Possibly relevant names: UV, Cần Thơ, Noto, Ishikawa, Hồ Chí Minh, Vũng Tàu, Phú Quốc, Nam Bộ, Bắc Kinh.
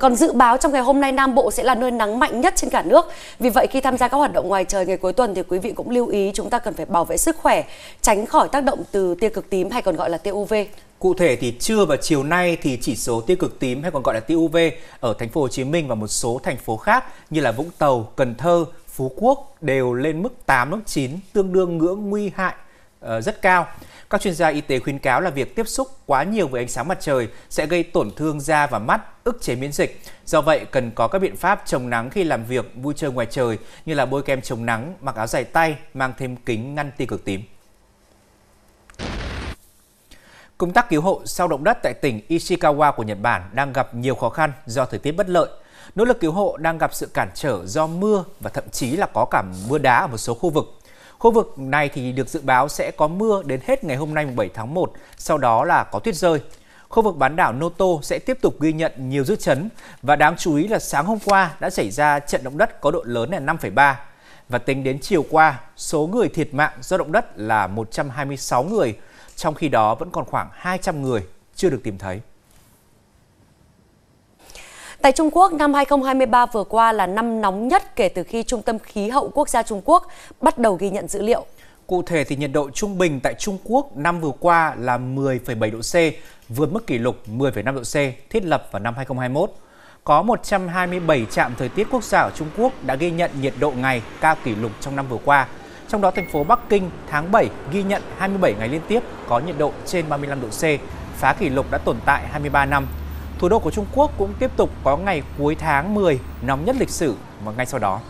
Còn dự báo trong ngày hôm nay Nam Bộ sẽ là nơi nắng mạnh nhất trên cả nước. Vì vậy khi tham gia các hoạt động ngoài trời ngày cuối tuần thì quý vị cũng lưu ý chúng ta cần phải bảo vệ sức khỏe, tránh khỏi tác động từ tia cực tím hay còn gọi là tia UV. Cụ thể thì trưa và chiều nay thì chỉ số tia cực tím hay còn gọi là tia UV ở thành phố Hồ Chí Minh và một số thành phố khác như là Vũng Tàu, Cần Thơ, Phú Quốc đều lên mức 8, mức 9, tương đương ngưỡng nguy hại rất cao. Các chuyên gia y tế khuyến cáo là việc tiếp xúc quá nhiều với ánh sáng mặt trời sẽ gây tổn thương da và mắt, ức chế miễn dịch. Do vậy, cần có các biện pháp chống nắng khi làm việc, vui chơi ngoài trời như là bôi kem chống nắng, mặc áo dài tay, mang thêm kính ngăn tia cực tím. Công tác cứu hộ sau động đất tại tỉnh Ishikawa của Nhật Bản đang gặp nhiều khó khăn do thời tiết bất lợi. Nỗ lực cứu hộ đang gặp sự cản trở do mưa và thậm chí là có cả mưa đá ở một số khu vực. Khu vực này thì được dự báo sẽ có mưa đến hết ngày hôm nay 7 tháng 1, sau đó là có tuyết rơi. Khu vực bán đảo Noto sẽ tiếp tục ghi nhận nhiều dư chấn và đáng chú ý là sáng hôm qua đã xảy ra trận động đất có độ lớn là 5,3 và tính đến chiều qua, số người thiệt mạng do động đất là 126 người, trong khi đó vẫn còn khoảng 200 người chưa được tìm thấy. Tại Trung Quốc, năm 2023 vừa qua là năm nóng nhất kể từ khi Trung tâm Khí hậu Quốc gia Trung Quốc bắt đầu ghi nhận dữ liệu. Cụ thể thì nhiệt độ trung bình tại Trung Quốc năm vừa qua là 10,7 độ C, vượt mức kỷ lục 10,5 độ C thiết lập vào năm 2021. Có 127 trạm thời tiết quốc gia ở Trung Quốc đã ghi nhận nhiệt độ ngày cao kỷ lục trong năm vừa qua. Trong đó thành phố Bắc Kinh tháng 7 ghi nhận 27 ngày liên tiếp có nhiệt độ trên 35 độ C, phá kỷ lục đã tồn tại 23 năm. Thủ đô của Trung Quốc cũng tiếp tục có ngày cuối tháng 10 nóng nhất lịch sử và ngay sau đó